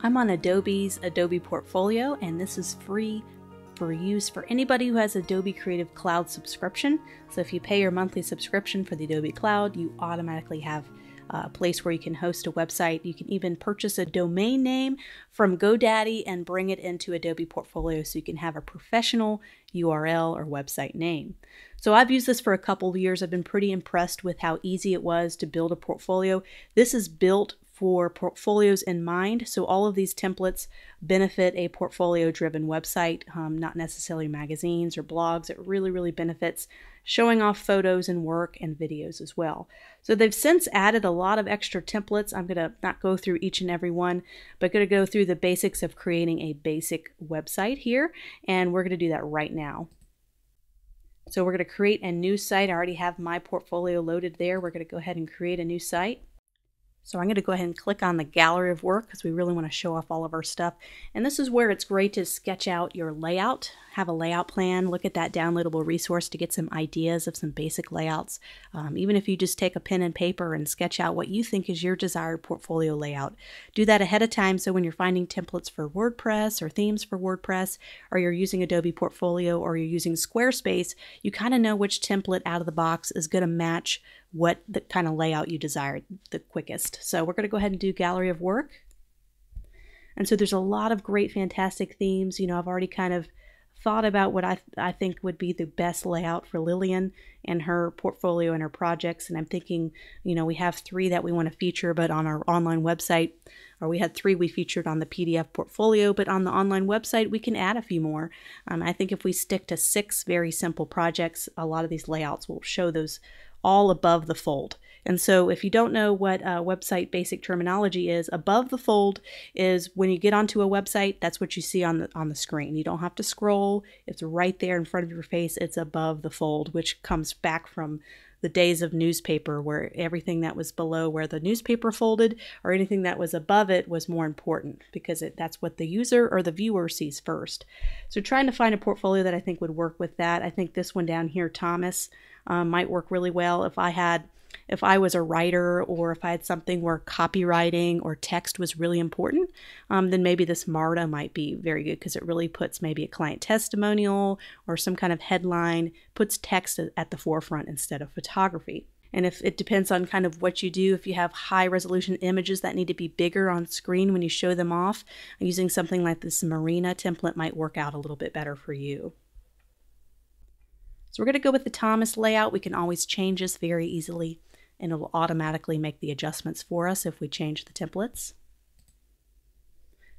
I'm on Adobe's Adobe Portfolio, and this is free for use for anybody who has Adobe Creative Cloud subscription. So if you pay your monthly subscription for the Adobe Cloud, you automatically have a place where you can host a website. You can even purchase a domain name from GoDaddy and bring it into Adobe Portfolio so you can have a professional URL or website name. So I've used this for a couple of years. I've been pretty impressed with how easy it was to build a portfolio. This is built for portfolios in mind, so all of these templates benefit a portfolio-driven website, not necessarily magazines or blogs. It really benefits showing off photos and work and videos as well. So they've since added a lot of extra templates. I'm gonna not go through each and every one, but gonna go through the basics of creating a basic website here, and we're gonna do that right now. So we're gonna create a new site. I already have my portfolio loaded there. We're gonna go ahead and create a new site. So I'm going to go ahead and click on the gallery of work because we really want to show off all of our stuff. And this is where it's great to sketch out your layout, have a layout plan, look at that downloadable resource to get some ideas of some basic layouts. Even if you just take a pen and paper and sketch out what you think is your desired portfolio layout. Do that ahead of time so when you're finding templates for WordPress or themes for WordPress, or you're using Adobe Portfolio or you're using Squarespace, you kind of know which template out of the box is going to match what the kind of layout you desired the quickest. So we're going to go ahead and do gallery of work. And so there's a lot of great, fantastic themes. You know, I've already kind of thought about what I think would be the best layout for Lillian and her portfolio and her projects. And I'm thinking, you know, we have three that we want to feature, but on our online website, or we had three we featured on the PDF portfolio, but on the online website, we can add a few more. I think if we stick to 6 very simple projects, a lot of these layouts will show those all above the fold. And so if you don't know what website basic terminology is, above the fold is when you get onto a website, that's what you see on the screen. You don't have to scroll. It's right there in front of your face. It's above the fold, which comes back from the days of newspaper, where everything that was below where the newspaper folded or anything that was above it was more important because that's what the user or the viewer sees first. So trying to find a portfolio that I think would work with that. I think this one down here, Thomas, might work really well. If I was a writer, or if I had something where copywriting or text was really important, then maybe this Marta might be very good because it really puts maybe a client testimonial or some kind of headline, puts text at the forefront instead of photography. And if it depends on kind of what you do, if you have high resolution images that need to be bigger on screen when you show them off, using something like this Marina template might work out a little bit better for you. So we're going to go with the Thomas layout. We can always change this very easily, and it'll automatically make the adjustments for us if we change the templates.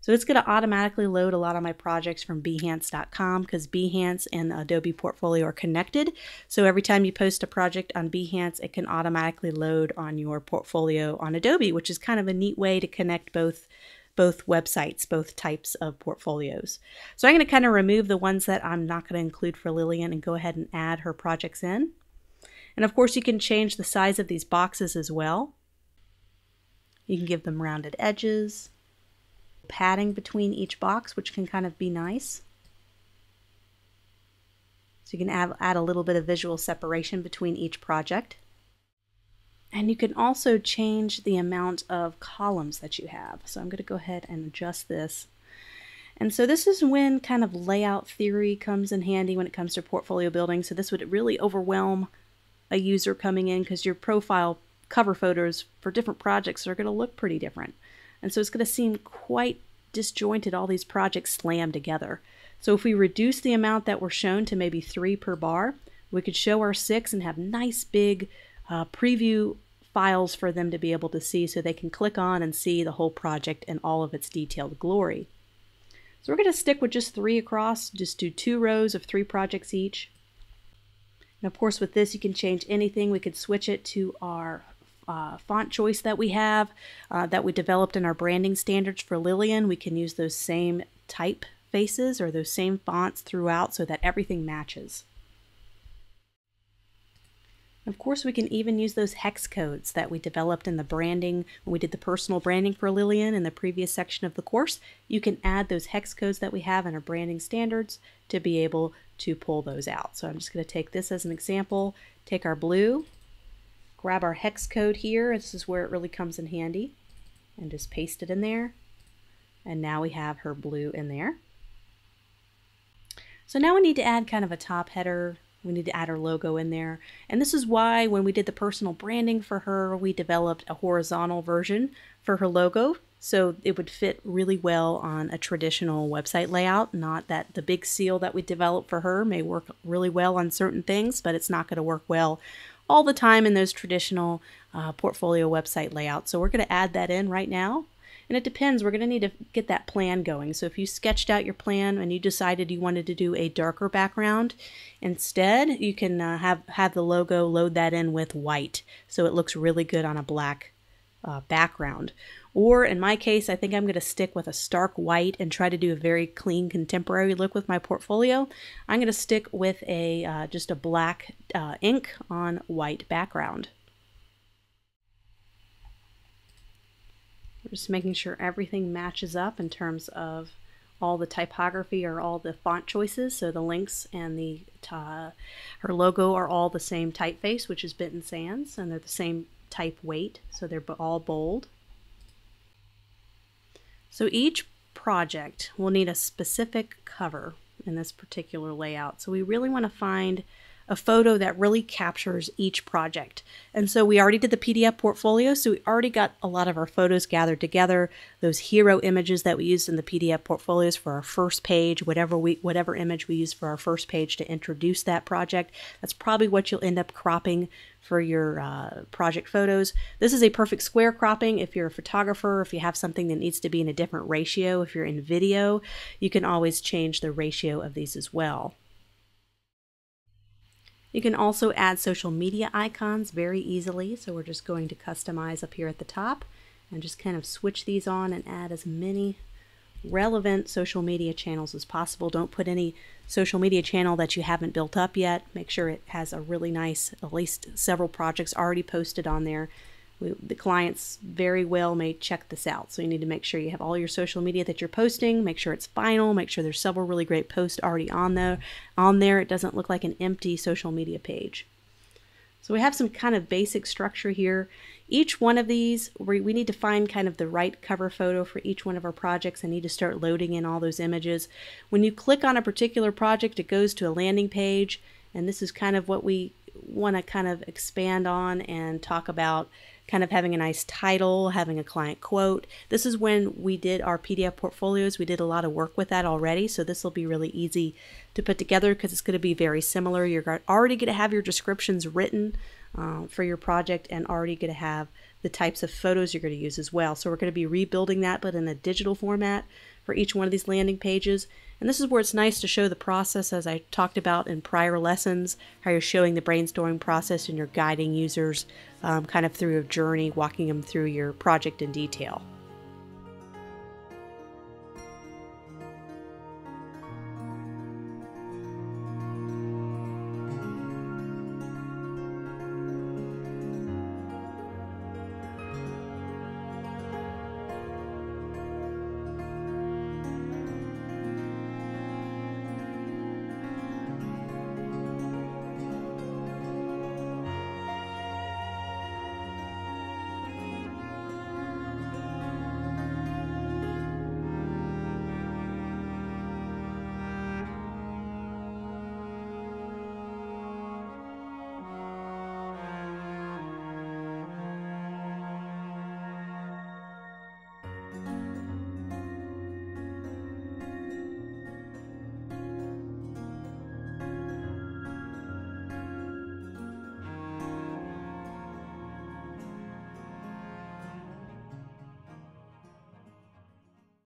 So it's going to automatically load a lot of my projects from Behance.com because Behance and Adobe Portfolio are connected. So every time you post a project on Behance, it can automatically load on your portfolio on Adobe, which is kind of a neat way to connect both websites, both types of portfolios. So I'm going to kind of remove the ones that I'm not going to include for Lillian and go ahead and add her projects in. And of course, you can change the size of these boxes as well. You can give them rounded edges, padding between each box, which can kind of be nice. So you can add a little bit of visual separation between each project. And you can also change the amount of columns that you have. So I'm going to go ahead and adjust this. And so this is when kind of layout theory comes in handy when it comes to portfolio building. So this would really overwhelm a user coming in because your profile cover photos for different projects are going to look pretty different. And so it's going to seem quite disjointed, all these projects slammed together. So if we reduce the amount that were shown to maybe 3 per bar, we could show our 6 and have nice big preview files for them to be able to see, so they can click on and see the whole project and all of its detailed glory. So we're going to stick with just 3 across, just do 2 rows of 3 projects each. And of course, with this, you can change anything. We could switch it to our font choice that we have, that we developed in our branding standards for Lillian. We can use those same typefaces or those same fonts throughout so that everything matches. Of course, we can even use those hex codes that we developed in the branding when we did the personal branding for Lillian in the previous section of the course. You can add those hex codes that we have in our branding standards to be able to pull those out. So I'm just going to take this as an example, take our blue, grab our hex code here. This is where it really comes in handy, and just paste it in there. And now we have her blue in there. So now we need to add kind of a top header. We need to add her logo in there. And this is why when we did the personal branding for her, we developed a horizontal version for her logo. So it would fit really well on a traditional website layout. Not that the big seal that we developed for her may work really well on certain things, but it's not going to work well all the time in those traditional portfolio website layouts. So we're going to add that in right now. And it depends, we're going to need to get that plan going. So if you sketched out your plan and you decided you wanted to do a darker background, instead you can have the logo load that in with white. So it looks really good on a black background. Or in my case, I think I'm going to stick with a stark white and try to do a very clean contemporary look with my portfolio. I'm going to stick with a just a black ink on white background. Just making sure everything matches up in terms of all the typography or all the font choices. So the links and the her logo are all the same typeface, which is Benton Sans, and they're the same type weight, so they're all bold. So each project will need a specific cover in this particular layout. So we really want to find a photo that really captures each project. And so we already did the PDF portfolio, so we already got a lot of our photos gathered together, those hero images that we used in the PDF portfolios for our first page, whatever image we used for our first page to introduce that project. That's probably what you'll end up cropping for your project photos. This is a perfect square cropping. If you're a photographer, if you have something that needs to be in a different ratio, if you're in video, you can always change the ratio of these as well. You can also add social media icons very easily. So we're just going to customize up here at the top and just kind of switch these on and add as many relevant social media channels as possible. Don't put any social media channel that you haven't built up yet. Make sure it has a really nice, at least several projects already posted on there. The clients very well may check this out. So you need to make sure you have all your social media that you're posting, make sure it's final, make sure there's several really great posts already on there. It doesn't look like an empty social media page. So we have some kind of basic structure here. Each one of these, we need to find kind of the right cover photo for each one of our projects. I need to start loading in all those images. When you click on a particular project, it goes to a landing page. And this is kind of what we want to kind of expand on and talk about, kind of having a nice title, having a client quote. This is when we did our PDF portfolios. We did a lot of work with that already, so this will be really easy to put together because it's going to be very similar. You're already going to have your descriptions written for your project and already going to have the types of photos you're going to use as well. So we're going to be rebuilding that, but in a digital format for each one of these landing pages. And this is where it's nice to show the process, as I talked about in prior lessons, how you're showing the brainstorming process and you're guiding users kind of through a journey, walking them through your project in detail.